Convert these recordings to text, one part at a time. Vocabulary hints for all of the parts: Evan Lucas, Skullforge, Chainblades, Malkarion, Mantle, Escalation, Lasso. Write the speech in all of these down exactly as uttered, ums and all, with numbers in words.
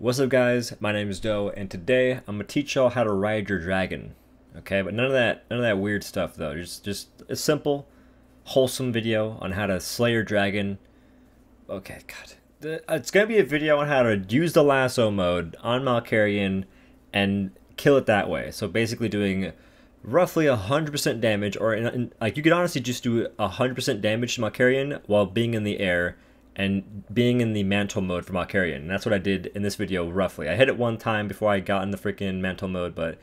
What's up guys, my name is Doe, and today I'm gonna teach y'all how to ride your dragon. Okay, but none of that none of that weird stuff though. Just just a simple, wholesome video on how to slay your dragon. Okay, god. It's gonna be a video on how to use the lasso mode on Malkarion and kill it that way. So basically doing roughly one hundred percent damage, or in, in, like you could honestly just do one hundred percent damage to Malkarion while being in the air and being in the Mantle mode for Malkarion, and that's what I did in this video, roughly. I hit it one time before I got in the freaking Mantle mode, but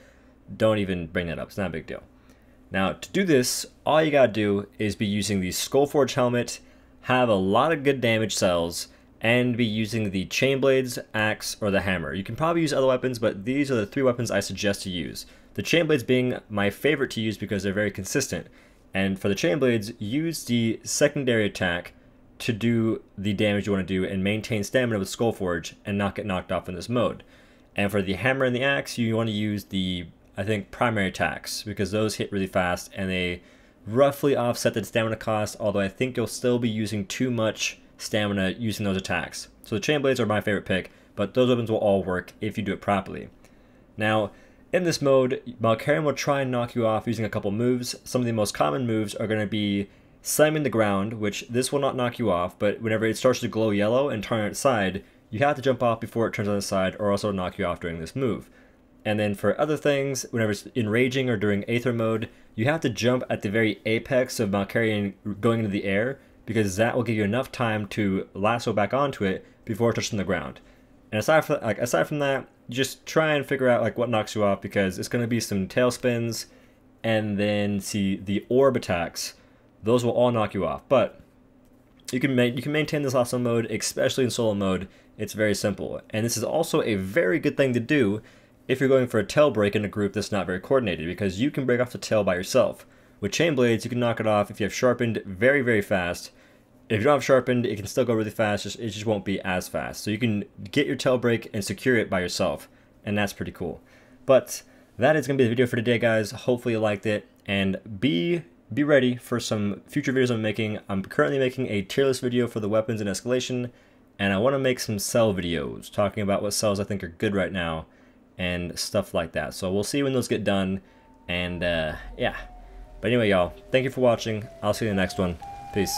don't even bring that up, it's not a big deal. Now, to do this, all you gotta do is be using the Skullforge helmet, have a lot of good damage cells, and be using the Chainblades, axe, or the hammer. You can probably use other weapons, but these are the three weapons I suggest to use. The Chainblades being my favorite to use because they're very consistent, and for the Chainblades, use the secondary attack to do the damage you want to do and maintain stamina with Skullforge and not get knocked off in this mode. And for the hammer and the axe, you want to use the, I think, primary attacks, because those hit really fast and they roughly offset the stamina cost, although I think you'll still be using too much stamina using those attacks. So the Chainblades are my favorite pick, but those weapons will all work if you do it properly. Now, in this mode, Malkarion will try and knock you off using a couple moves. Some of the most common moves are going to be slamming the ground, which this will not knock you off, but whenever it starts to glow yellow and turn on its side, you have to jump off before it turns on its side, or else it'll knock you off during this move. And then for other things, whenever it's enraging or during aether mode, you have to jump at the very apex of Malkarion going into the air, because that will give you enough time to lasso back onto it before touching the ground. And aside from, like, aside from that, you just try and figure out like what knocks you off, because it's going to be some tailspins, and then see the orb attacks. Those will all knock you off, but you can you can maintain this lasso mode, especially in solo mode. It's very simple, and this is also a very good thing to do if you're going for a tail break in a group that's not very coordinated, because you can break off the tail by yourself. With Chainblades, you can knock it off if you have sharpened very, very fast. If you don't have sharpened, it can still go really fast, just, it just won't be as fast. So you can get your tail break and secure it by yourself, and that's pretty cool. But that is going to be the video for today, guys. Hopefully you liked it, and be... Be ready for some future videos I'm making. I'm currently making a tier list video for the weapons in Escalation, and I want to make some cell videos talking about what cells I think are good right now and stuff like that. So we'll see when those get done, and uh, yeah. But anyway, y'all, thank you for watching. I'll see you in the next one. Peace.